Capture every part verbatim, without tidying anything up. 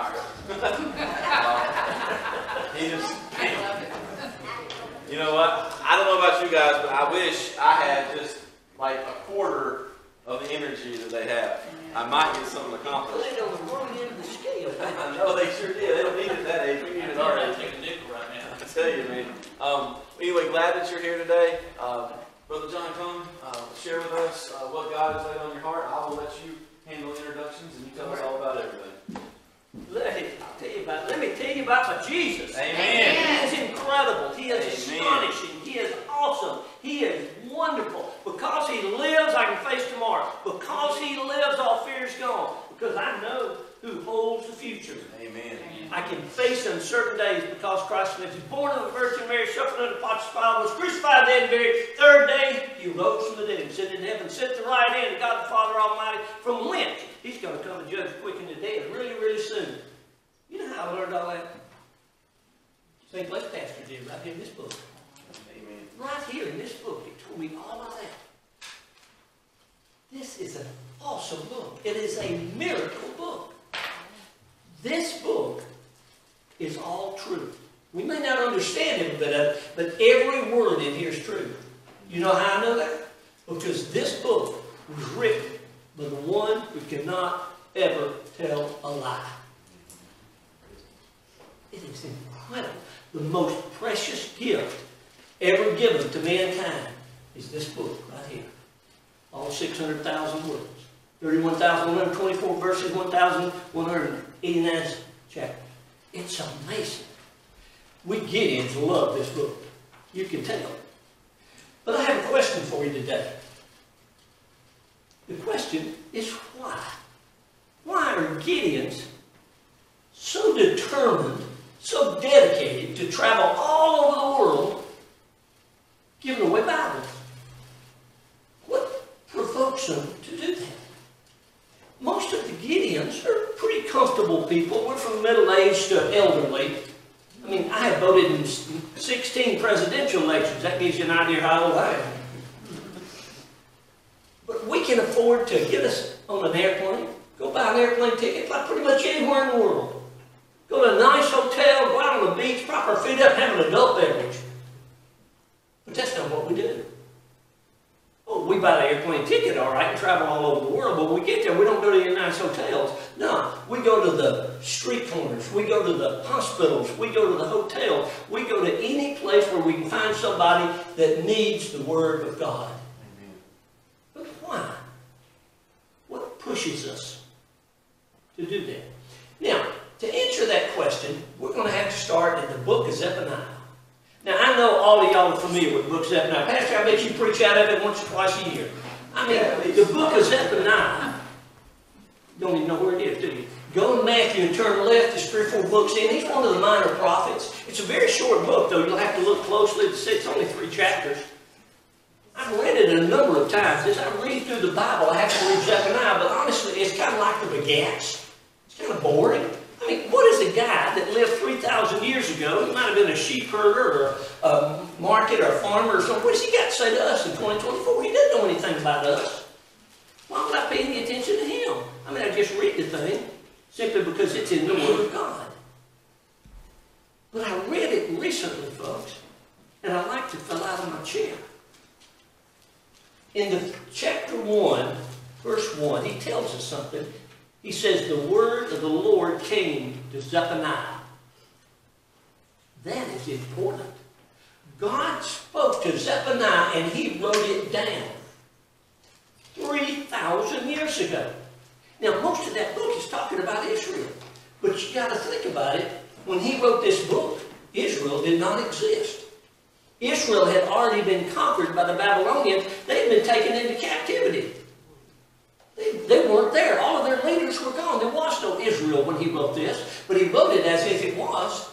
tired. um, he just, you know what? I don't know about you guys, but I wish I had just like a quarter of the energy that they have. I might get something accomplished. Well, they know the wrong end of the scale. I know, they sure did. They don't need it that age. We need it our age. I tell you, man. Um, anyway, glad that you're here today. Um, Brother John, come uh, share with us uh, what God has laid on your heart. I will let you handle introductions and you tell us all about everything. Let, I'll tell you about, let me tell you about my Jesus. Amen. Amen. He is incredible. He is astonishing. He is awesome. He is wonderful. Because he lives, I can face tomorrow. Because he lives, all fear is gone. Because I know who holds the future. Amen. I can face uncertain days because Christ lives. He's born of the Virgin Mary, suffered under Pontius Pilate, was crucified, dead and buried. Third day, he rose from the dead and sitting in heaven, sit at the right hand of God the Father Almighty from whence he's going to come and judge quick in the dead, really, really soon. You know how I learned all that? Saint Blake's pastor did right here in this book. Amen. Right here in this book, he told me all about that. This is an awesome book. It is a miracle book. This book is all true. We may not understand every bit of it, but every word in here is true. You know how I know that? Because this book was written by the one who cannot ever tell a lie. It is incredible. The most precious gift ever given to mankind is this book right here. All six hundred thousand words. thirty-one thousand one hundred twenty-four verses, one thousand one hundred eighty-nine chapters. It's amazing. We Gideons love this book. You can tell. But I have a question for you today. The question is why? Why are Gideons so determined, so dedicated to travel all over the world giving away Bibles? What provokes them to do that? Most of the Gideons are pretty comfortable people. We're from middle age to elderly. I mean, I have voted in sixteen presidential elections. That gives you an idea how old I am. But we can afford to get us on an airplane, go buy an airplane ticket like pretty much anywhere in the world. Go to a nice hotel, go out on the beach, prop our feet up, have an adult beverage. But that's not what we do. Oh, we buy the airplane ticket, all right, and travel all over the world, but when we get there, we don't go to the nice hotels. No, we go to the street corners, we go to the hospitals, we go to the hotel, we go to any place where we can find somebody that needs the Word of God. Amen. But why? What pushes us to do that? Now, to answer that question, we're going to have to start in the book of Zephaniah. Now, I know all of y'all are familiar with the book of Zephaniah. Pastor, I bet you preach out of it once or twice a year. I mean, yeah, the book of Zephaniah, you don't even know where it is, do you? Go to Matthew and turn left. There's three or four books in. He's one of the minor prophets. It's a very short book, though. You'll have to look closely. It's only three chapters. I've read it a number of times. As I read through the Bible, I have to read Zephaniah, but honestly, it's kind of like the Begats. It's kind of boring. I mean, what is a guy that lived three thousand years ago? He might have been a sheep herder or a market or a farmer or something. What has he got to say to us in twenty twenty-four? He doesn't know anything about us. Why would I pay any attention to him? I mean, I just read the thing simply because it's in the Word of God. But I read it recently, folks, and I like to fell out of my chair. In the chapter one, verse one, he tells us something. He says, the word of the Lord came to Zephaniah. That is important. God spoke to Zephaniah and he wrote it down three thousand years ago. Now, most of that book is talking about Israel. But you got to think about it. When he wrote this book, Israel did not exist. Israel had already been conquered by the Babylonians. They had been taken into captivity. They, they weren't there. All of their leaders were gone. There was no Israel when he wrote this, but he wrote it as if it was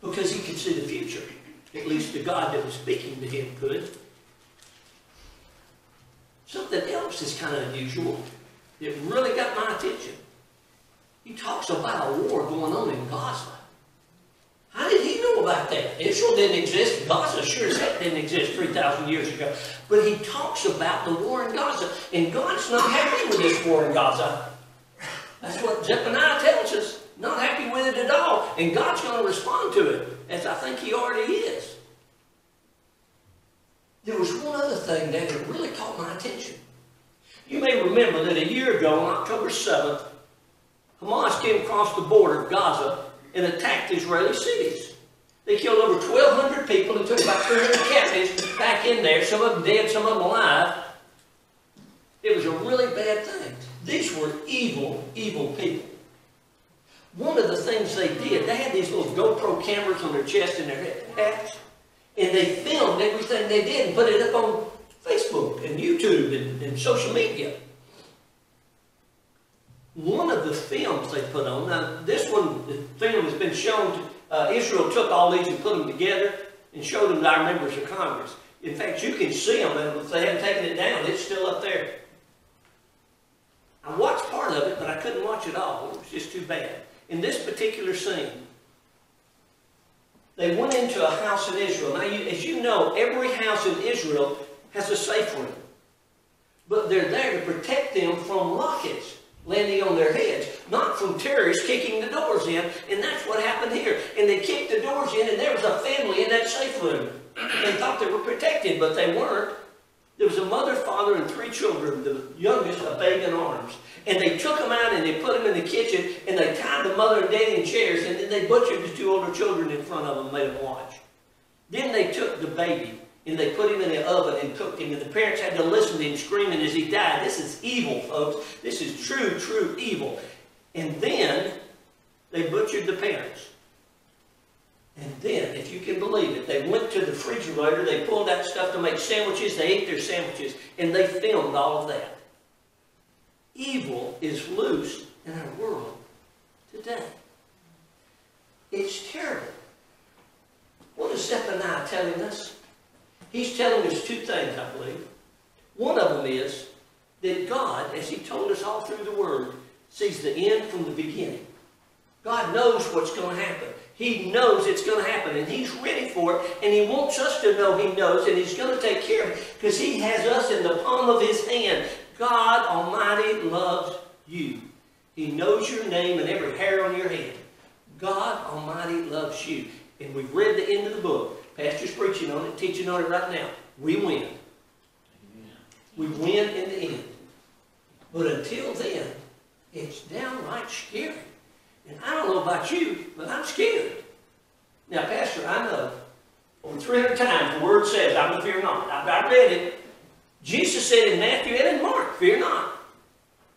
because he could see the future. At least the God that was speaking to him could. Something else is kind of unusual. It really got my attention. He talks about a war going on in Gaza. How did he know about that? Israel didn't exist. Gaza sure as heck didn't exist three thousand years ago. But he talks about the war in Gaza. And God's not happy with this war in Gaza. That's what Zephaniah tells us. Not happy And God's going to respond to it, as I think he already is. There was one other thing that had really caught my attention. You may remember that a year ago, on October seventh, Hamas came across the border of Gaza and attacked Israeli cities. They killed over twelve hundred people and took about three hundred captives back in there, some of them dead, some of them alive. It was a really bad thing. These were evil, evil people. One of the things they did, they had these little GoPro cameras on their chest and their hats, and they filmed everything they did and put it up on Facebook and YouTube and, and social media. One of the films they put on, now this one, the film has been shown to Uh, Israel took all these and put them together and showed them to our members of Congress. In fact, you can see them, and if they haven't taken it down, it's still up there. I watched part of it, but I couldn't watch it all. It was just too bad. In this particular scene, they went into a house in Israel. Now, you, as you know, every house in Israel has a safe room. But they're there to protect them from rockets landing on their heads, not from terrorists kicking the doors in, and that's what happened here. And they kicked the doors in, and there was a family in that safe room. They thought they were protected, but they weren't. There was a mother, father, and three children, the youngest a babe in arms. And they took them out, and they put them in the kitchen, and they tied the mother and daddy in chairs, and then they butchered the two older children in front of them and made them watch. Then they took the baby, and they put him in the oven and cooked him. And the parents had to listen to him screaming as he died. This is evil, folks. This is true, true evil. And then they butchered the parents. And then, if you can believe it, they went to the refrigerator. They pulled out stuff to make sandwiches. They ate their sandwiches. And they filmed all of that. Evil is loose in our world today. It's terrible. What is Zephaniah telling us? He's telling us two things, I believe. One of them is that God, as he told us all through the Word, sees the end from the beginning. God knows what's going to happen. He knows it's going to happen, and he's ready for it, and he wants us to know he knows, and he's going to take care of it, because he has us in the palm of his hand. God Almighty loves you. He knows your name and every hair on your head. God Almighty loves you. And we've read the end of the book. Pastor's preaching on it, teaching on it right now. We win. Amen. We win in the end. But until then, it's downright scary. And I don't know about you, but I'm scared. Now, Pastor, I know over three hundred times the Word says, I will fear not. I've, I've read it. Jesus said in Matthew and in Mark, fear not.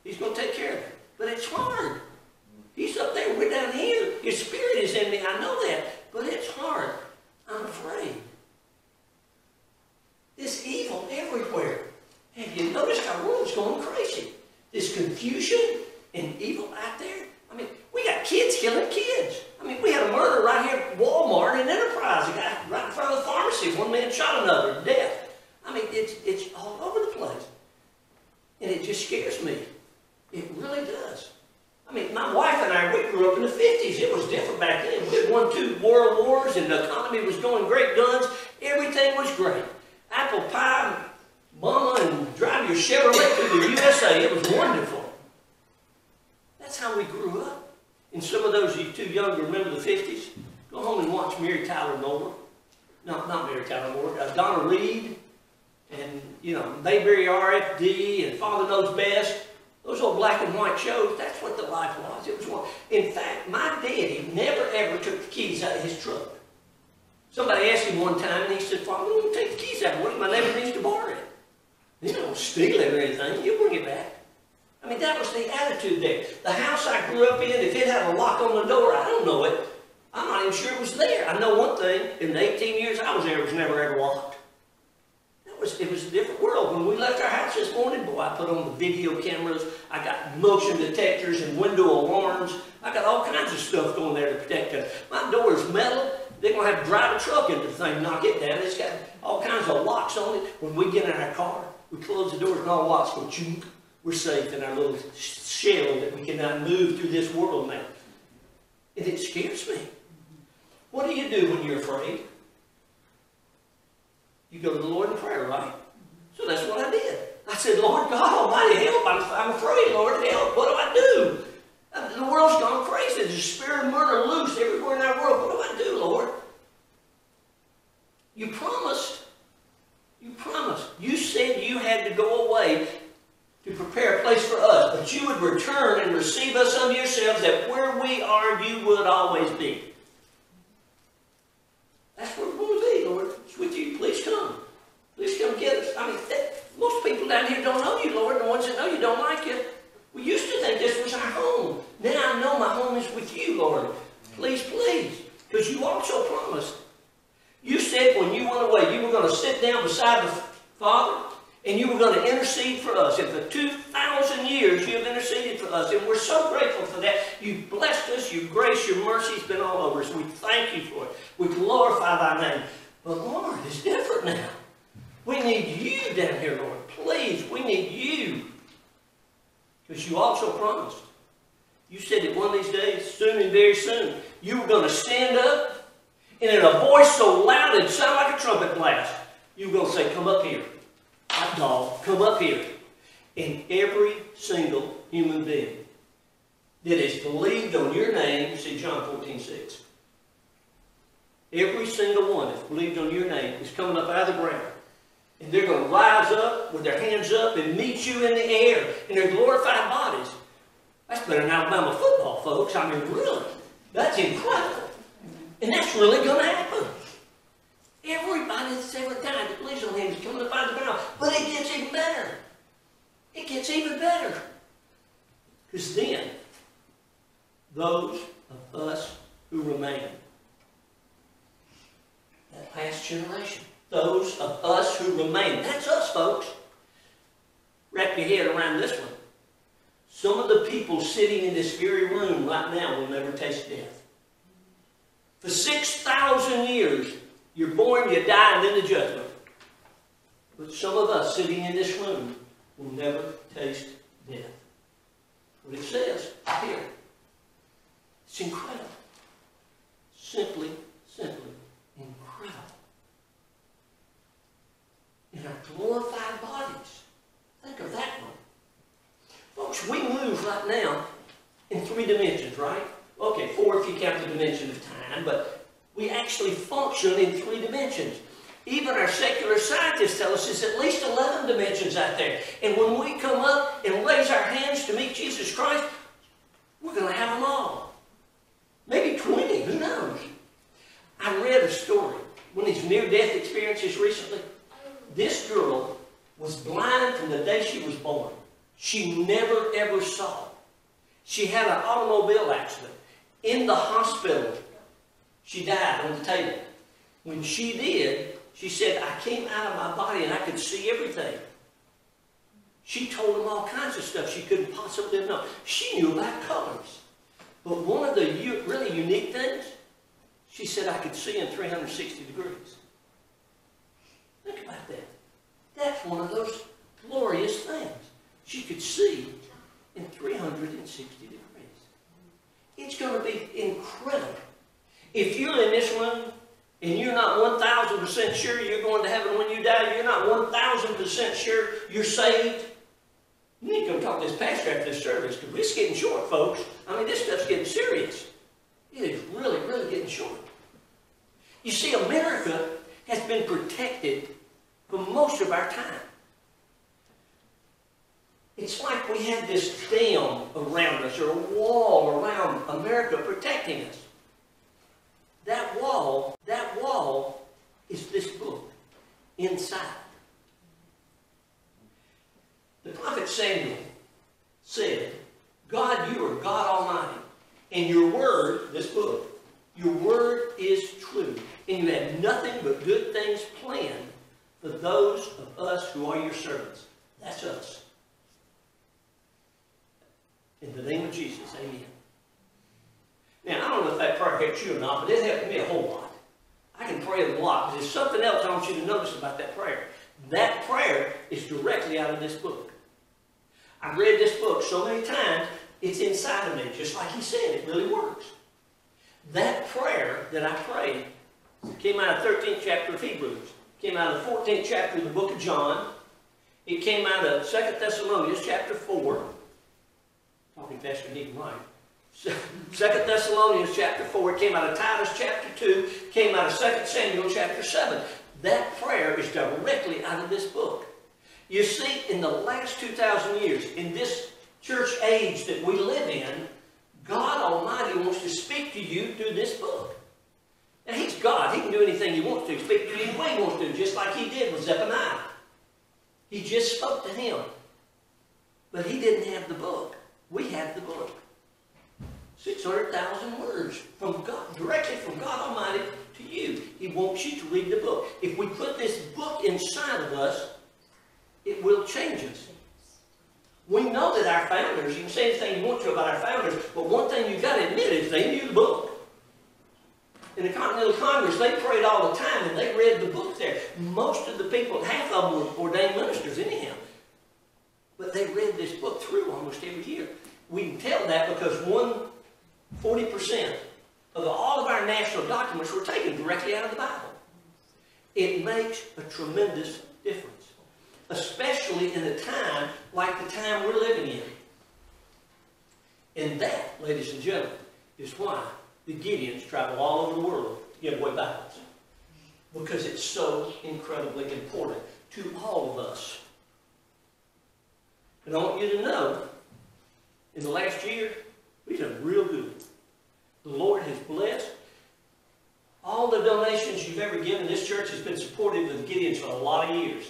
He's going to take care of it. But it's hard. He's up there. We're down here. His Spirit is in me. I know that. But it's hard. I'm afraid. There's evil everywhere. Have you noticed our world's going crazy? There's confusion and evil out there. I mean, we got kids killing kids. I mean, we had a murder right here at Walmart and Enterprise. A guy right in front of the pharmacy. One man shot another to death. I mean, it's, it's all over the place. And it just scares me. It really does. I mean, my wife and I, we grew up in the fifties. It was different back then. We had won two world wars, and the economy was going great guns. Everything was great. Apple pie, mama, and drive your Chevrolet through the U S A. It was wonderful. That's how we grew up. And some of those of you too young to remember the fifties, go home and watch Mary Tyler Moore. No, not Mary Tyler Moore. Uh, Donna Reed, and, you know, Mayberry R F D, and Father Knows Best. Those old black and white shows, that's what the life was. It was one. In fact, my daddy never ever took the keys out of his truck. Somebody asked him one time, and he said, well, I'm going to take the keys out. What if my neighbor needs to borrow it? You don't steal it or anything. You bring it back. I mean, that was the attitude there. The house I grew up in, if it had a lock on the door, I don't know it. I'm not even sure it was there. I know one thing. In the eighteen years I was there, it was never ever locked. It was a different world. When we left our house this morning, boy, I put on the video cameras. I got motion detectors and window alarms. I got all kinds of stuff going there to protect us. My door's metal. They're going to have to drive a truck into the thing, knock it down. It's got all kinds of locks on it. When we get in our car, we close the doors and all the locks go chunk. We're safe in our little shell that we cannot move through this world now. And it scares me. What do you do when you're afraid? You go to the Lord in prayer, right? So that's what I did. I said, Lord God Almighty, help. I'm, I'm afraid, Lord, help. What do I do? The world's gone crazy. the spirit of murder loose everywhere in that world. What do I do, Lord? You promised. You promised. You said you had to go away to prepare a place for us, but you would return and receive us unto yourselves, that where we are, you would always be. That's where we want to be, Lord. It's with you. Please come. Please come get us. I mean, that, most people down here don't know you, Lord. The ones that know you don't like you. We used to think this was our home. Now I know my home is with you, Lord. Please, please. Because you also promised. You said when you went away, you were going to sit down beside the Father, and you were going to intercede for us. And for two thousand years, you have interceded for us. And we're so grateful for that. You blessed us. Your grace, your mercy has been all over us. We thank you for it. We glorify thy name. But Lord, it's different now. We need you down here, Lord. Please, we need you. Because you also promised. You said that one of these days, soon and very soon, you were going to stand up, and in a voice so loud it sounded like a trumpet blast, you were going to say, come up here. Hot dog, come up here. And every single human being that has believed on your name, see John fourteen six. Every single one that's believed on your name is coming up out of the ground. And they're going to rise up with their hands up and meet you in the air in their glorified bodies. That's better than Alabama football, folks. I mean, really. That's incredible. And that's really going to happen. Everybody that's ever died that believes on him is coming to find the ground. But it gets even better. It gets even better. Because then, those of us who remain, that past generation, those of us who remain. That's us, folks. Wrap your head around this one. Some of the people sitting in this very room right now will never taste death. For six thousand years, you're born, you die, and then the judgment. But some of us sitting in this room will never taste death. What it says here. It's incredible. Simply, simply incredible. In our glorified bodies. Think of that one. Folks, we move right now in three dimensions, right? Okay, four if you count the dimension of time, but we actually function in three dimensions. Even our secular scientists tell us there's at least eleven dimensions out there. And when we come up and raise our hands to meet Jesus Christ, we're going to have them all. Maybe twenty, who knows? I read a story, one of these near-death experiences recently. This girl was blind from the day she was born. She never, ever saw. She had an automobile accident. In the hospital, she died on the table. When she did, she said, I came out of my body and I could see everything. She told them all kinds of stuff she couldn't possibly have known. She knew about colors. But one of the really unique things, she said, I could see in three hundred sixty degrees. Think about that. That's one of those glorious things. She could see in three hundred sixty degrees. It's going to be incredible. If you're in this room and you're not one thousand percent sure you're going to heaven when you die, you're not one thousand percent sure you're saved, you need to go talk to this pastor after this service, because it's getting short, folks. I mean, this stuff's getting serious. It is really, really getting short. You see, America has been protected for most of our time. It's like we have this dam around us, or a wall around America protecting us. That wall, that wall is this book, inside. The prophet Samuel said, God, you are God Almighty, and your word, this book, your word is true, and you have nothing but good things planned for those of us who are your servants. That's us. In the name of Jesus, amen. Now, I don't know if that prayer helps you or not, but it helped me a whole lot. I can pray a lot, but there's something else I want you to notice about that prayer. That prayer is directly out of this book. I've read this book so many times, it's inside of me, just like he said, it really works. That prayer that I prayed came out of the thirteenth chapter of Hebrews. It came out of the fourteenth chapter of the book of John. It came out of Second Thessalonians chapter four. Talking faster than he can write. Second Thessalonians chapter four, it came out of Titus chapter two, came out of Second Samuel chapter seven. That prayer is directly out of this book. You see, in the last two thousand years, in this church age that we live in, God Almighty wants to speak to you through this book. Now, He's God. He can do anything He wants to. Speak to you any way He wants to, just like He did with Zephaniah. He just spoke to him. But he didn't have the book. We have the book. six hundred thousand words from God, directly from God Almighty to you. He wants you to read the book. If we put this book inside of us, it will change us. We know that our founders, you can say anything you want to about our founders, but one thing you've got to admit is they knew the book. In the Continental Congress, they prayed all the time and they read the book there. Most of the people, half of them were ordained ministers anyhow. But they read this book through almost every year. We can tell that because one, forty percent of all of our national documents were taken directly out of the Bible. It makes a tremendous difference, especially in a time like the time we're living in. And that, ladies and gentlemen, is why the Gideons travel all over the world to give away Bibles, because it's so incredibly important to all of us. And I want you to know, in the last year, we've done real good. The Lord has blessed. All the donations you've ever given, this church has been supported with Gideons for a lot of years.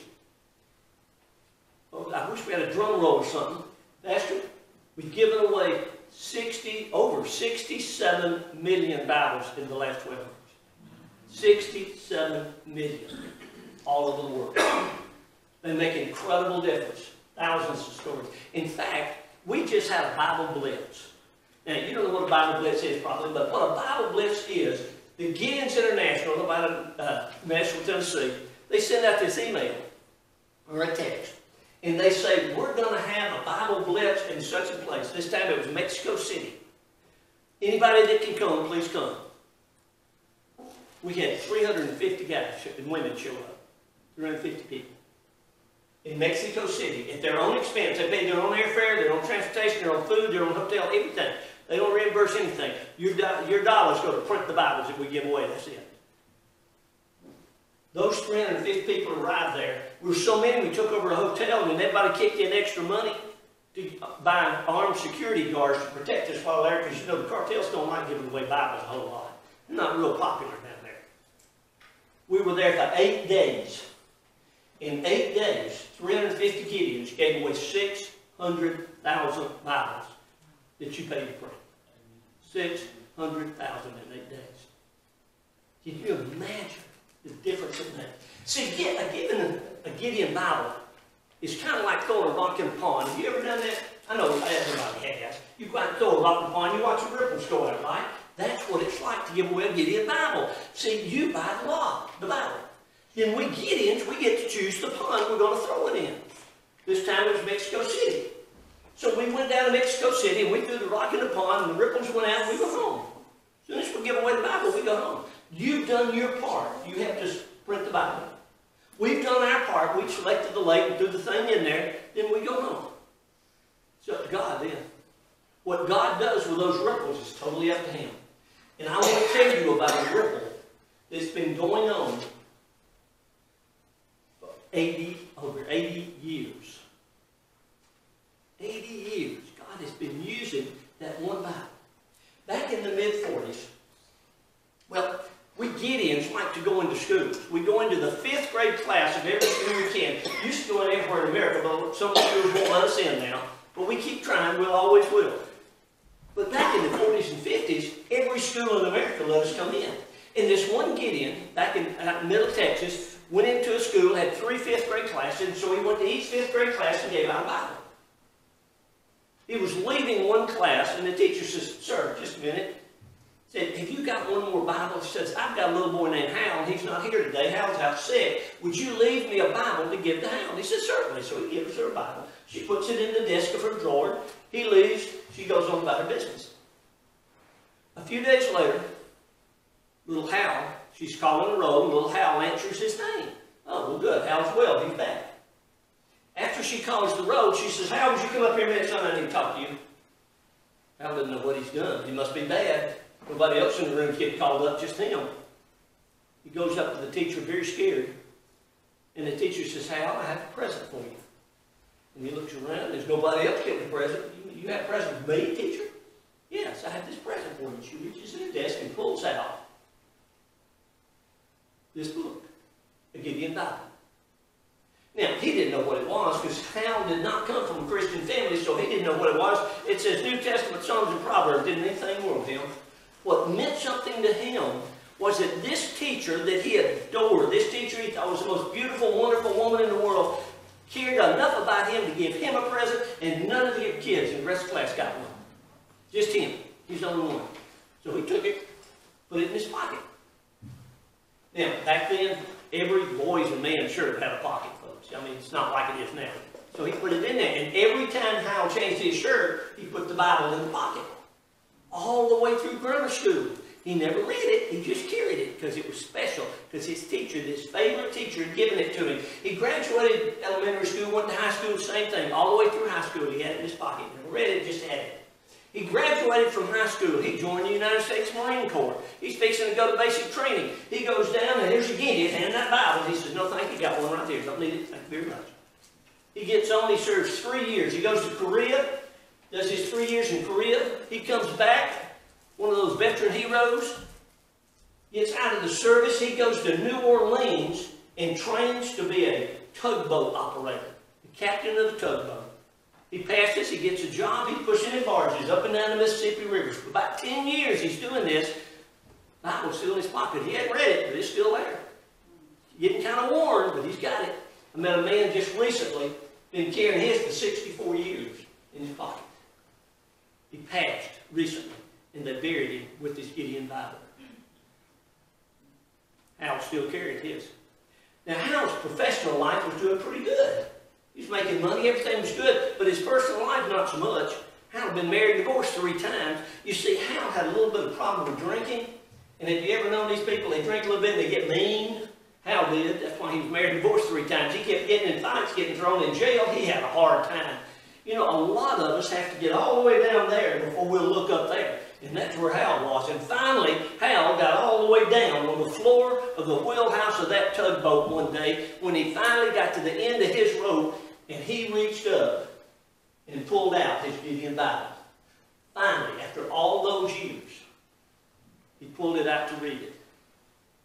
Oh, I wish we had a drum roll or something. Pastor, we've given away sixty, over sixty-seven million Bibles in the last twelve months. sixty-seven million all over the world. They make an incredible difference. Thousands of stories. In fact, we just had a Bible blitz. Now, you don't know what a Bible blitz is probably, but what a Bible blitz is, the Gideons International out of uh, Nashville, Tennessee, they send out this email or a text, and they say, we're going to have a Bible blitz in such a place. This time it was Mexico City. Anybody that can come, please come. We had three hundred fifty guys and women show up, three hundred fifty people. In Mexico City, at their own expense. They paid their own airfare, their own transportation, their own food, their own hotel, everything. They don't reimburse anything. Your, do your dollars go to print the Bibles that we give away. That's it. Those three hundred fifty people arrived there. We were so many, we took over a hotel, and everybody kicked in extra money to buy armed security guards to protect us while there, because you know the cartels don't like giving away Bibles a whole lot. They're not real popular down there. We were there for eight days. In eight days, three hundred fifty Gideons gave away six hundred thousand Bibles that you paid for. six hundred thousand in eight days. Can you imagine the difference in that? See, get, a, giving a, a Gideon Bible is kind of like throwing a rock in a pond. Have you ever done that? I know everybody has. You go out and throw a rock in a pond, you watch the ripples go out, right? That's what it's like to give away a Gideon Bible. See, you buy the lot, the Bible. Then we Gideons, we get to choose the pond we're going to throw it in. This time it was Mexico City. So we went down to Mexico City and we threw the rock in the pond and the ripples went out and we go home. As soon as we give away the Bible, we go home. You've done your part. You have to print the Bible. We've done our part. We selected the lake and threw the thing in there. Then we go home. It's up to God then. What God does with those ripples is totally up to Him. And I want to tell you about a ripple that's been going on eighty, over eighty years. eighty years. God has been using that one Bible. Back in the mid forties, well, we Gideons like to go into schools. We go into the fifth grade class of every school we can. We used to go in everywhere in America, but some schools won't let us in now. But we keep trying. We'll always will. But back in the forties and fifties, every school in America let us come in. And this one Gideon, back in uh, middle Texas, went into a school, had three fifth grade classes, and so he went to each fifth grade class and gave out a Bible. He was leaving one class, and the teacher says, "Sir, just a minute." Said, "Have you got one more Bible?" He says, "I've got a little boy named Hal, and he's not here today. Hal's out sick. Would you leave me a Bible to give to Hal?" He says, "Certainly." So he gives her a Bible. She puts it in the desk of her drawer. He leaves. She goes on about her business. A few days later, little Hal, she's calling the roll, and little Hal answers his name. "Oh, well, good. Hal's well. He's back." After she calls the roll, she says, "Hal, would you come up here a minute, son? I need to talk to you." I don't know what he's done. He must be bad. Nobody else in the room is getting called up, just him. He goes up to the teacher very scared. And the teacher says, Hal, I have a present for you. And he looks around. There's nobody else getting a present. You, you have a present for me, teacher? Yes, I have this present for you. She reaches in her desk and pulls out this book, A Gideon Bible. Now, he didn't know what it was because Hal did not come from a Christian family, so he didn't know what it was. It says New Testament, Psalms, and Proverbs didn't anything wrong with him. What meant something to him was that this teacher that he adored, this teacher he thought was the most beautiful, wonderful woman in the world, cared enough about him to give him a present, and none of the kids in the rest of the class got one. Just him. He's the only one. So he took it, put it in his pocket. Now, back then, every boy's and man's shirt had a pocket, folks. I mean, it's not like it is now. So he put it in there, and every time Hal changed his shirt, he put the Bible in the pocket. All the way through grammar school. He never read it, he just carried it because it was special, because his teacher, his favorite teacher, had given it to him. He graduated elementary school, went to high school, same thing. All the way through high school, he had it in his pocket. Never read it, just had it. He graduated from high school. He joined the United States Marine Corps. He's fixing to go to basic training. He goes down, and here's again, he's handing that Bible. He says, no, thank you, got one right there. Don't need it. Thank you very much. He gets on, he serves three years. He goes to Korea, does his three years in Korea. He comes back. One of those veteran heroes gets out of the service. He goes to New Orleans and trains to be a tugboat operator, the captain of the tugboat. He passes, he gets a job, he's pushing in barges up and down the Mississippi River. For about ten years he's doing this. Bible's still in his pocket. He hadn't read it, but it's still there. Getting kind of worn, but he's got it. I met a man just recently, been carrying his for sixty-four years in his pocket. He passed recently. And they buried him with this Gideon Bible. Hal still carried his. Now, Hal's professional life was doing pretty good. He was making money, everything was good, but his personal life, not so much. Hal had been married and divorced three times. You see, Hal had a little bit of problem with drinking. And have you ever known these people, they drink a little bit and they get mean? Hal did. That's why he was married and divorced three times. He kept getting in fights, getting thrown in jail. He had a hard time. You know, a lot of us have to get all the way down there before we'll look up there. And that's where Hal was. And finally, Hal got all the way down on the floor of the wheelhouse of that tugboat one day when he finally got to the end of his rope and he reached up and pulled out his Gideon Bible. Finally, after all those years, he pulled it out to read it.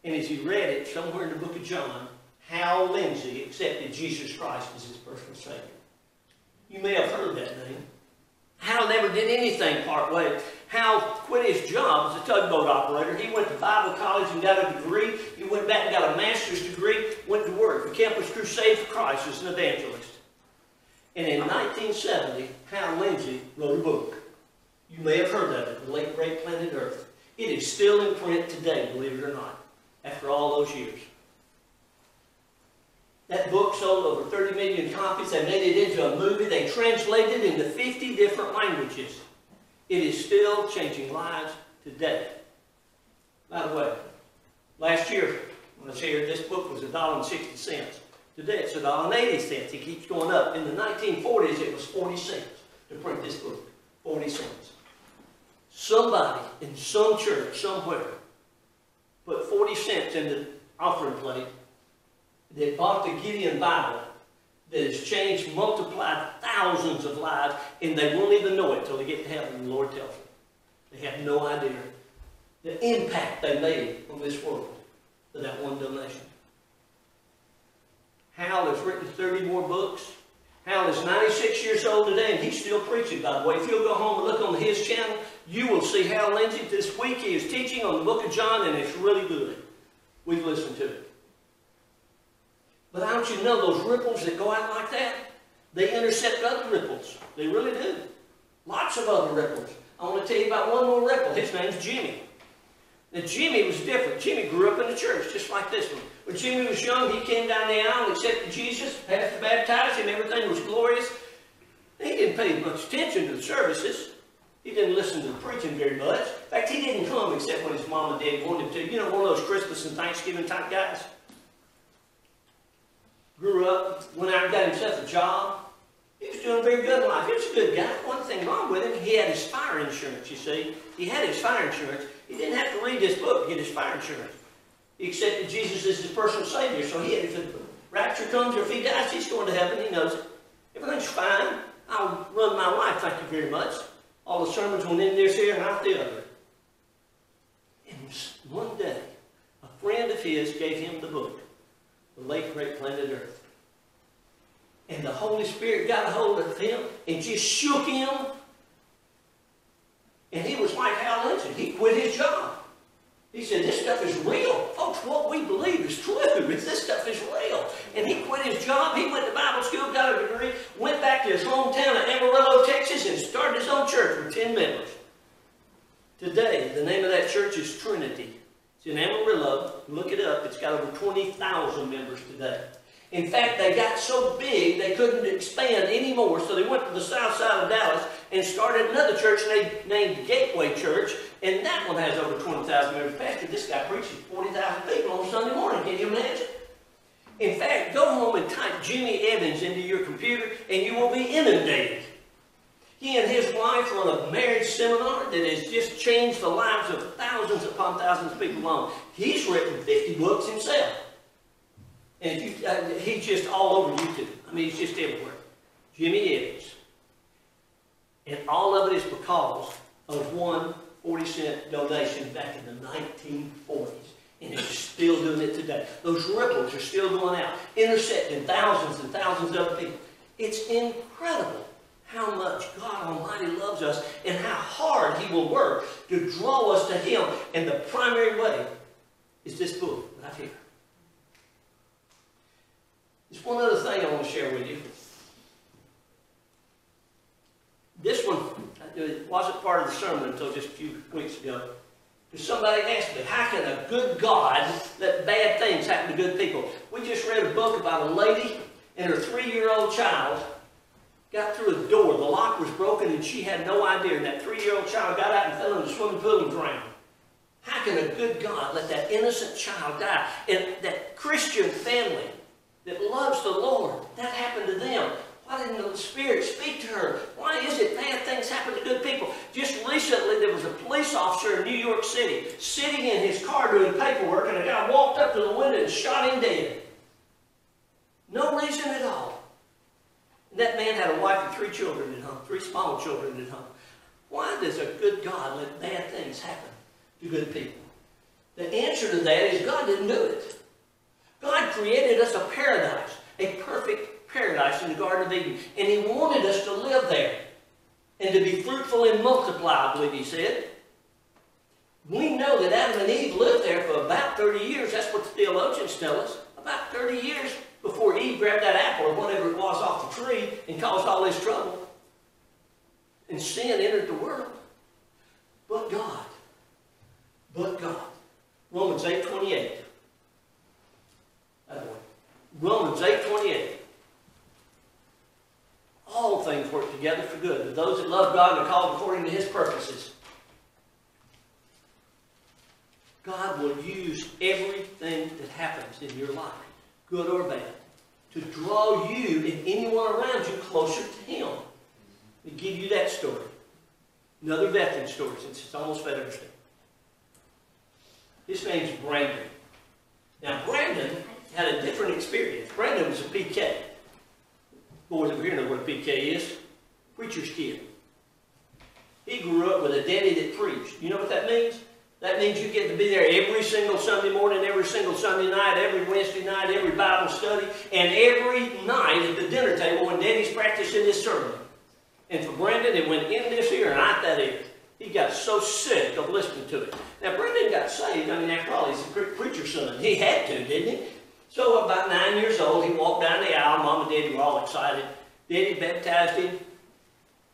And as he read it, somewhere in the book of John, Hal Lindsey accepted Jesus Christ as his personal Savior. You may have heard that name. Hal never did anything part way. Hal quit his job as a tugboat operator. He went to Bible college and got a degree. He went back and got a master's degree, went to work for Campus Crusade for Christ as an evangelist. And in nineteen seventy, Hal Lindsey wrote a book. You may have heard of it, The Late Great Planet Earth. It is still in print today, believe it or not, after all those years. That book sold over thirty million copies. They made it into a movie. They translated it into fifty different languages. It is still changing lives today. By the way, last year, when I was here, this book was a dollar and sixty cents. Today it's a dollar and eighty cents. It keeps going up. In the nineteen forties, it was forty cents to print this book. forty cents. Somebody in some church somewhere put forty cents in the offering plate. They bought the Gideon Bible that has changed, multiplied thousands of lives, and they won't even know it till they get to heaven and the Lord tells them. They have no idea the impact they made on this world for that one donation. Hal has written thirty more books. Hal is ninety-six years old today, and he's still preaching, by the way. If you'll go home and look on his channel, you will see Hal Lindsey. This week he is teaching on the book of John, and it's really good. We've listened to it. But I want you to know those ripples that go out like that, they intercept other ripples. They really do. Lots of other ripples. I want to tell you about one more ripple. His name's Jimmy. Now, Jimmy was different. Jimmy grew up in the church, just like this one. When Jimmy was young, he came down the aisle, accepted Jesus, had to baptize him, everything was glorious. He didn't pay much attention to the services. He didn't listen to the preaching very much. In fact, he didn't come except when his mom and dad wanted him to. You know, one of those Christmas and Thanksgiving type guys. Grew up, went out and got himself a job. He was doing very good in life. He was a good guy. One thing wrong with him, he had his fire insurance, you see. He had his fire insurance. He didn't have to read this book to get his fire insurance. He accepted Jesus as his personal Savior. So he, if the rapture comes or if he dies, he's going to heaven. He knows it. Everything's fine. I'll run my life, thank you very much. All the sermons went in this here and out the other. And one day, a friend of his gave him the book, The Late Great Planet Earth. And the Holy Spirit got a hold of him and just shook him. And he was like Hal Lindsey. He quit his job. He said, this stuff is real. Folks, what we believe is true. This stuff is real. And he quit his job. He went to Bible school, got a degree, went back to his hometown of Amarillo, Texas, and started his own church with ten members. Today, the name of that church is Trinity. It's in Amarillo. Look it up. It's got over twenty thousand members today. In fact, they got so big they couldn't expand anymore, so they went to the south side of Dallas and started another church named Gateway Church, and that one has over twenty thousand members. Pastor, this guy preaches forty thousand people on Sunday morning. Can you imagine? In fact, go home and type Jimmy Evans into your computer, and you will be inundated. He and his wife run a marriage seminar that has just changed the lives of thousands upon thousands of people alone. He's written fifty books himself. And if you, uh, he's just all over YouTube. I mean, he's just everywhere. Jimmy Evans. And all of it is because of one forty cent donation back in the nineteen forties. And it's still doing it today. Those ripples are still going out, intercepting thousands and thousands of people. It's incredible how much God Almighty loves us and how hard He will work to draw us to Him. And the primary way is this book right here. There's one other thing I want to share with you. This one it wasn't part of the sermon until just a few weeks ago. Because somebody asked me, how can a good God let bad things happen to good people? We just read a book about a lady and her three-year-old child got through a door. The lock was broken and she had no idea. And that three-year-old child got out and fell in the swimming pool and drowned. How can a good God let that innocent child die? And that Christian family that loves the Lord, that happened to them. Why didn't the Spirit speak to her? Why is it bad things happen to good people? Just recently, there was a police officer in New York City sitting in his car doing paperwork, and a guy walked up to the window and shot him dead. No reason at all. And that man had a wife and three children at home, three small children at home. Why does a good God let bad things happen to good people? The answer to that is God didn't do it. God created us a paradise, a perfect paradise in the Garden of Eden. And He wanted us to live there and to be fruitful and multiply, I believe He said. We know that Adam and Eve lived there for about thirty years. That's what the theologians tell us. About thirty years before Eve grabbed that apple or whatever it was off the tree and caused all this trouble. And sin entered the world. But God, but God. Romans eight twenty-eight. Romans eight twenty-eight. All things work together for good to those that love God and are called according to His purposes. God will use everything that happens in your life, good or bad, to draw you and anyone around you closer to Him. To give you that story. Another veteran story since it's almost Veterans Day. His name's Brandon. Now, Brandon had a different experience. Brandon was a P K. Boys over here know what a P K is. Preacher's kid. He grew up with a daddy that preached. You know what that means? That means you get to be there every single Sunday morning, every single Sunday night, every Wednesday night, every Bible study, and every night at the dinner table when daddy's practicing his sermon. And for Brandon, it went in this ear and out that ear. He got so sick of listening to it. Now, Brandon got saved. I mean, after all, he's a preacher's son. He had to, didn't he? So about nine years old, he walked down the aisle. Mom and Daddy were all excited. Daddy baptized him.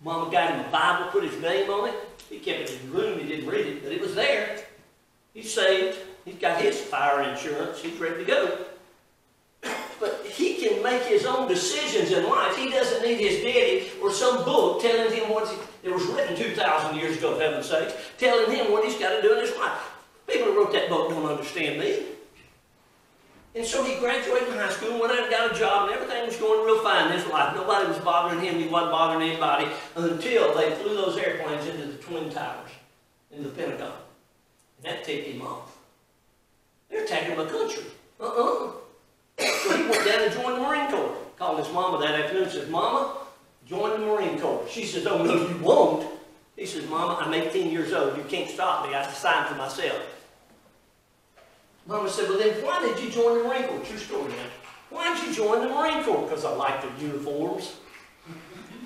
Mama got him a Bible, put his name on it. He kept it in his room. He didn't read it, but it was there. He's saved. He's got his fire insurance. He's ready to go. But he can make his own decisions in life. He doesn't need his daddy or some book telling him what it was written two thousand years ago, for heaven's sake, telling him what he's got to do in his life. People who wrote that book don't understand me. And so he graduated high school, went out and got a job, and everything was going real fine in his life. Nobody was bothering him. He wasn't bothering anybody until they flew those airplanes into the Twin Towers in the Pentagon. And that ticked him off. They're attacking my country. Uh-uh. So he went down and joined the Marine Corps. Called his mama that afternoon and said, "Mama, join the Marine Corps." She says, "Oh, no, you won't." He says, "Mama, I'm eighteen years old. You can't stop me. I signed for myself." Mama said, "Well, then why did you join the Marine Corps?" True story now. "Why did you join the Marine Corps?" "Because I like their uniforms."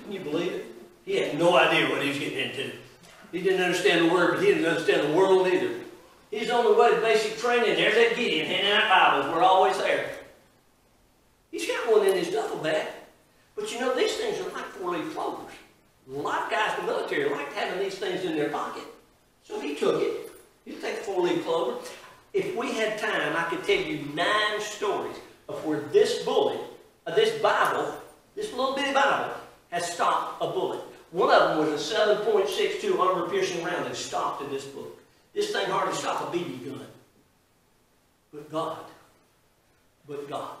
Can you believe it? He had no idea what he was getting into. He didn't understand the word, but he didn't understand the world either. He's on the way to basic training. There's that Gideon handing out Bibles. We're always there. He's got one in his duffel bag. But you know, these things are like four-leaf clovers. A lot of guys in the military like having these things in their pocket. So he took it. He'll take a four-leaf clover. If we had time, I could tell you nine stories of where this bullet, uh, this Bible, this little bitty Bible, has stopped a bullet. One of them was a seven point six two armor-piercing round that stopped in this book. This thing hardly stopped a B B gun. But God. But God.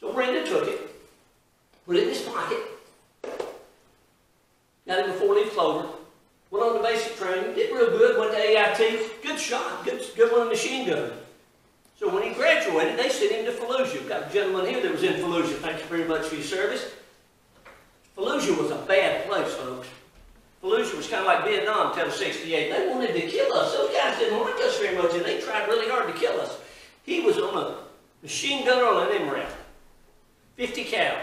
So Brenda took it, put it in his pocket, got him a four-leaf clover, went on to basic training, did real good, went to A I T, good shot, good, good one machine gun. So when he graduated, they sent him to Fallujah. We've got a gentleman here that was in Fallujah. Thank you very much for your service. Fallujah was a bad place, folks. Fallujah was kind of like Vietnam until sixty-eight. They wanted to kill us. Those guys didn't like us very much, and they tried really hard to kill us. He was on a machine gun on an M RAP. fifty cal.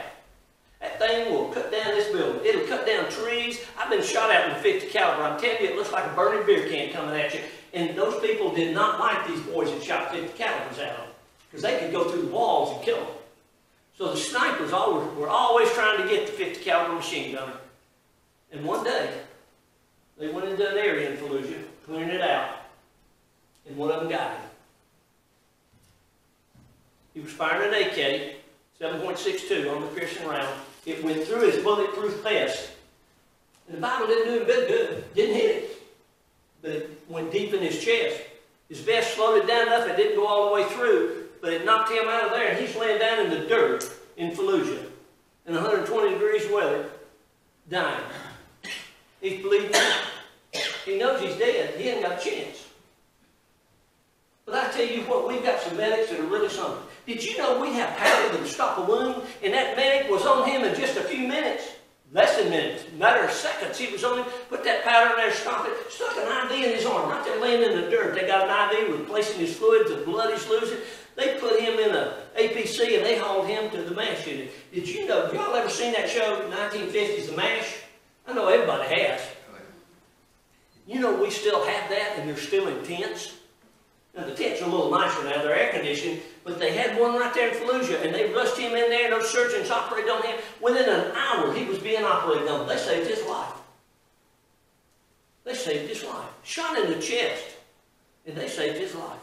That thing will cut down this building. It'll cut down trees. I've been shot at with fifty caliber. I'm telling you, it looks like a burning beer can coming at you. And those people did not like these boys that shot fifty calibers at them, because they could go through the walls and kill them. So the snipers always, were always trying to get the fifty caliber machine gunner. And one day, they went into an area in Fallujah, clearing it out, and one of them got him. He was firing an A K, seven point six two on the piercing round. It went through his bulletproof vest. And the Bible didn't do him good, good. Didn't hit it. But it went deep in his chest. His vest slowed it down enough it didn't go all the way through, but it knocked him out of there, and he's laying down in the dirt in Fallujah in one hundred twenty degrees weather, dying. He's bleeding out. He knows he's dead. He ain't got a chance. But I tell you what, we've got some medics that are really something. Did you know we have power that can stop a wound? And that medic was on him in just a few minutes. Less than minutes. Matter of seconds he was on him. Put that powder in there, stop it. Stuck an I V in his arm. Right there laying in the dirt. They got an I V replacing his fluids, the blood he's losing. They put him in an A P C and they hauled him to the MASH unit. Did you know, have y'all ever seen that show, nineteen fifties, The MASH? I know everybody has. You know we still have that, and they're still in tents. Now, the tents are a little nicer now. They're air-conditioned. But they had one right there in Fallujah, and they rushed him in there, and those surgeons operated on him. Within an hour, he was being operated on. They saved his life. They saved his life. Shot in the chest, and they saved his life.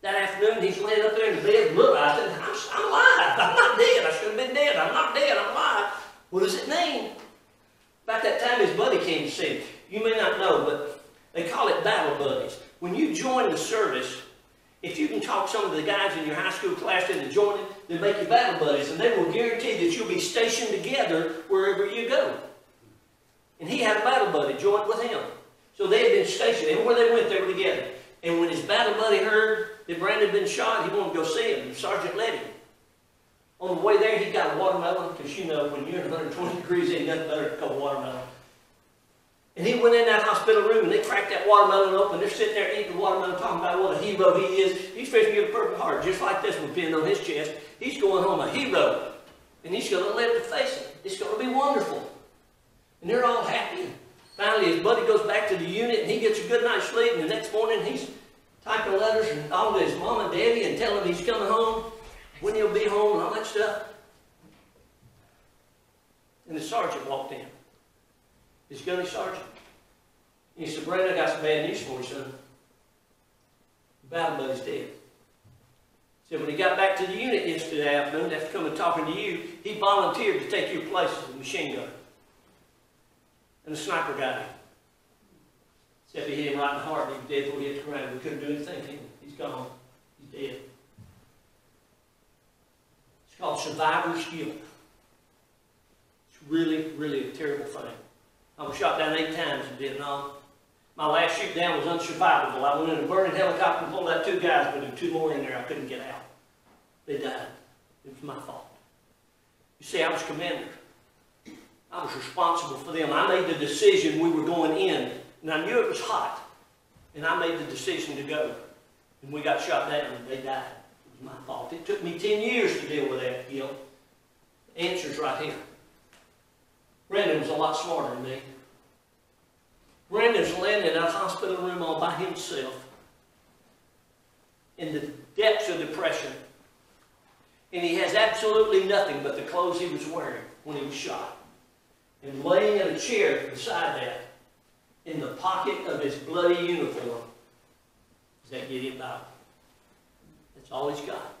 That afternoon, he's laying up there in bed, look, I said, I'm, I'm alive. I'm not dead. I should have been dead. I'm not dead. I'm alive. What does it mean? About that time, his buddy came to see him. You may not know, but they call it battle buddies. When you join the service, if you can talk some of the guys in your high school class into joining, they make you battle buddies, and they will guarantee that you'll be stationed together wherever you go. And he had a battle buddy joined with him. So they had been stationed. Everywhere they went, they were together. And when his battle buddy heard that Brandon had been shot, he wanted to go see him. The sergeant let him. On the way there, he got a watermelon, because you know, when you're in one hundred twenty degrees, ain't nothing better than a cold watermelon. And he went in that hospital room, and they cracked that watermelon open. They're sitting there eating the watermelon, talking about what a hero he is. He's facing a perfect heart, just like this one pinned on his chest. He's going home a hero, and he's going to live to face it. It's going to be wonderful. And they're all happy. Finally, his buddy goes back to the unit, and he gets a good night's sleep. And the next morning, he's typing letters and all to his mom and daddy and telling him he's coming home, when he'll be home, and all that stuff. And the sergeant walked in. His gunny sergeant. And he said, "Brandon, I got some bad news for you, son. The battle buddy's dead." He said, "When he got back to the unit yesterday afternoon, after coming talking to you, he volunteered to take your place as a machine gunner. And the sniper got him. Except he hit him right in the heart, and he was dead before he hit the ground. We couldn't do anything to him. He He's gone. He's dead. It's called survivor's guilt. It's really, really a terrible thing. I was shot down eight times in Vietnam. My last shoot down was unsurvivable. I went in a burning helicopter and pulled out two guys, but there were two more in there. I couldn't get out. They died. It was my fault. You see, I was commander. I was responsible for them. I made the decision we were going in, and I knew it was hot, and I made the decision to go. And we got shot down, and they died. It was my fault. It took me ten years to deal with that guilt. The answer's right here. Brandon was a lot smarter than me. Brandon's landed in a hospital room all by himself in the depths of depression, and he has absolutely nothing but the clothes he was wearing when he was shot. And laying in a chair beside that, in the pocket of his bloody uniform, is that Gideon Bible. That's all he's got.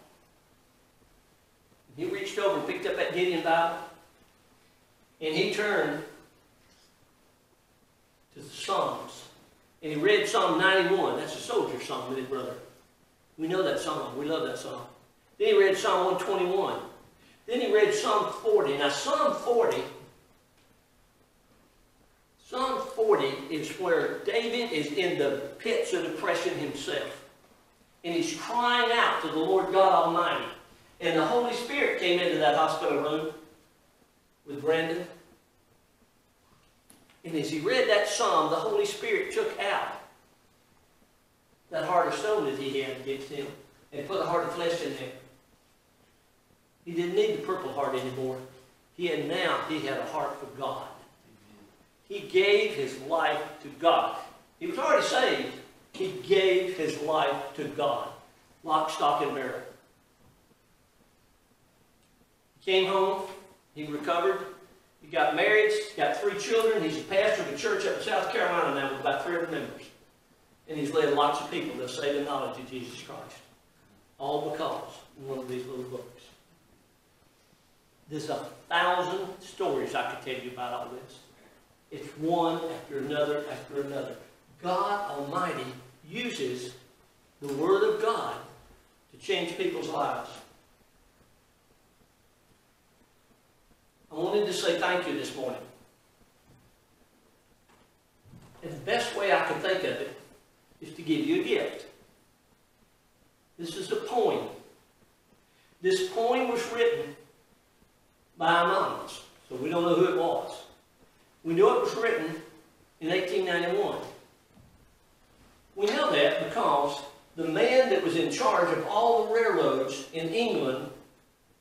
And he reached over and picked up that Gideon Bible, and he turned to the Psalms, and he read Psalm ninety-one. That's a soldier song with his brother. We know that song. We love that song. Then he read Psalm one twenty-one. Then he read Psalm forty. Now, Psalm forty... Psalm forty is where David is in the pits of depression himself. And he's crying out to the Lord God Almighty. And the Holy Spirit came into that hospital room with Brandon. And as he read that psalm, the Holy Spirit took out that heart of stone that he had against him and put a heart of flesh in there. He didn't need the purple heart anymore. He had now, he had a heart for God. He gave his life to God. He was already saved. He gave his life to God. Lock, stock, and barrel. He came home. He recovered. He got married. He's got three children. He's a pastor of a church up in South Carolina now with about three hundred members. And he's led lots of people to saving the knowledge of Jesus Christ. All because of one of these little books. There's a thousand stories I could tell you about all this. It's one after another after another. God Almighty uses the Word of God to change people's lives. I wanted to say thank you this morning. And the best way I can think of it is to give you a gift. This is a poem. This poem was written by anonymous, so we don't know who it was. We know it was written in eighteen ninety-one. We know that because the man that was in charge of all the railroads in England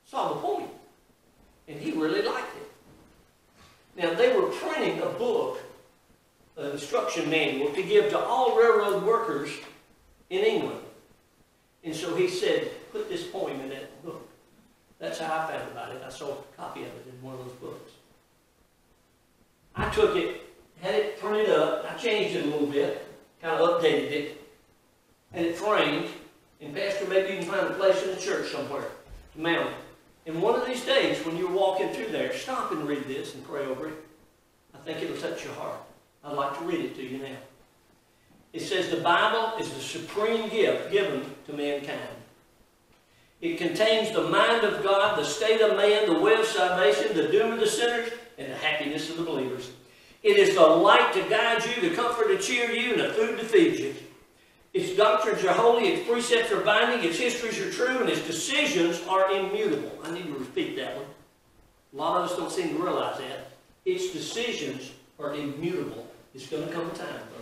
saw the poem, and he really liked it. Now, they were printing a book, an instruction manual, to give to all railroad workers in England. And so he said, put this poem in that book. That's how I found about it. I saw a copy of it in one of those books. I took it, had it printed up, I changed it a little bit, kind of updated it, and it framed, and Pastor, maybe you can find a place in the church somewhere, to mount it. And one of these days, when you're walking through there, stop and read this and pray over it. I think it'll touch your heart. I'd like to read it to you now. It says, the Bible is the supreme gift given to mankind. It contains the mind of God, the state of man, the way of salvation, the doom of the sinners, and the happiness of the believers. It is the light to guide you, the comfort to cheer you, and the food to feed you. Its doctrines are holy, its precepts are binding, its histories are true, and its decisions are immutable. I need to repeat that one. A lot of us don't seem to realize that. Its decisions are immutable. It's going to come a time, folks.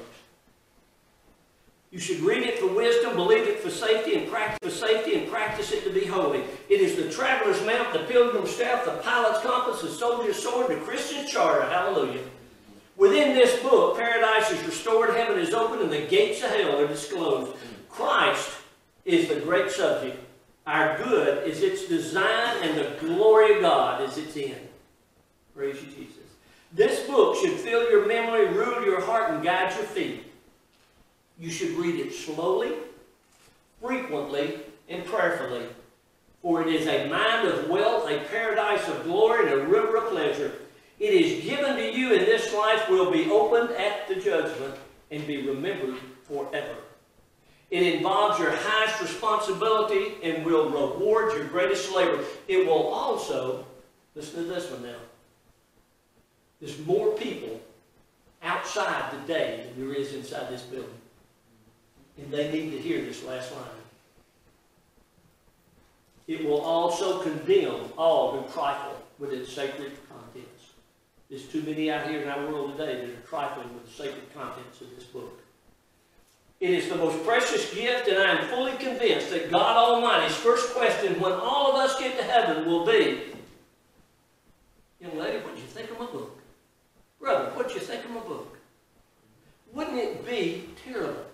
You should read it for wisdom, believe it for safety, and practice for safety, and practice it to be holy. It is the traveler's mount, the pilgrim's staff, the pilot's compass, the soldier's sword, the Christian's charter. Hallelujah. Within this book, paradise is restored, heaven is open, and the gates of hell are disclosed. Christ is the great subject. Our good is its design, and the glory of God is its end. Praise you, Jesus. This book should fill your memory, rule your heart, and guide your feet. You should read it slowly, frequently, and prayerfully. For it is a mine of wealth, a paradise of glory, and a river of pleasure. It is given to you, and this life will be opened at the judgment and be remembered forever. It involves your highest responsibility and will reward your greatest labor. It will also, listen to this one now, there's more people outside today than there is inside this building. And they need to hear this last line. It will also condemn all who trifle with its sacred contents. There's too many out here in our world today that are trifling with the sacred contents of this book. It is the most precious gift, and I am fully convinced that God Almighty's first question when all of us get to heaven will be, young lady, what did you think of my book? Brother, what did you think of my book? Wouldn't it be terrible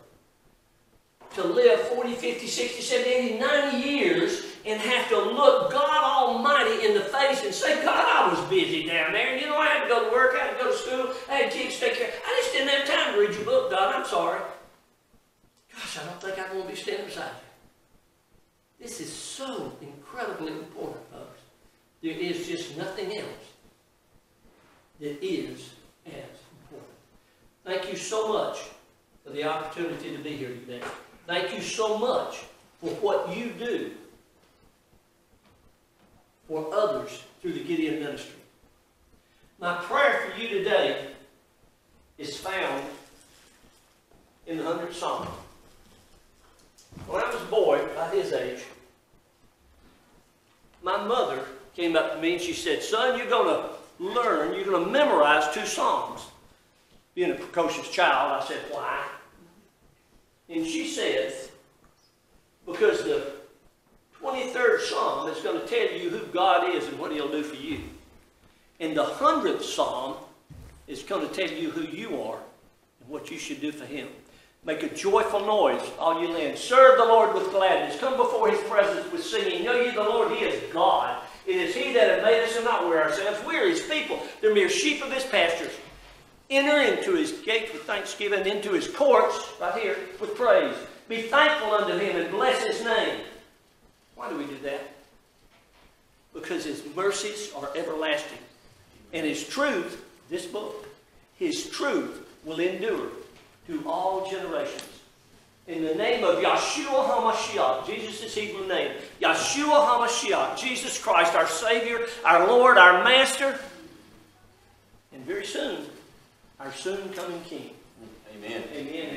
to live forty, fifty, sixty, seventy, eighty, ninety years and have to look God Almighty in the face and say, God, I was busy down there. You know, I had to go to work, I had to go to school, I had kids to take care of. I just didn't have time to read your book, God. I'm sorry. Gosh, I don't think I'm going to be standing beside you. This is so incredibly important, folks. There is just nothing else that is as important. Thank you so much for the opportunity to be here today. Thank you so much for what you do for others through the Gideon ministry. My prayer for you today is found in the hundredth Psalm. When I was a boy, about his age, my mother came up to me and she said, son, you're going to learn, you're going to memorize two Psalms. Being a precocious child, I said, why? And she said, because the twenty-third Psalm is going to tell you who God is and what He'll do for you. And the hundredth Psalm is going to tell you who you are and what you should do for Him. Make a joyful noise, all you land. Serve the Lord with gladness. Come before His presence with singing. Know ye the Lord, He is God. It is He that hath made us, and not we ourselves. We are His people, the mere sheep of His pastures. Enter into His gates with thanksgiving, into His courts, right here, with praise. Be thankful unto Him and bless His name. Why do we do that? Because His mercies are everlasting. And His truth, this book, His truth will endure to all generations. In the name of Yahshua HaMashiach, Jesus' Hebrew name, Yahshua HaMashiach, Jesus Christ, our Savior, our Lord, our Master, and very soon, our soon-coming King. Amen. Amen.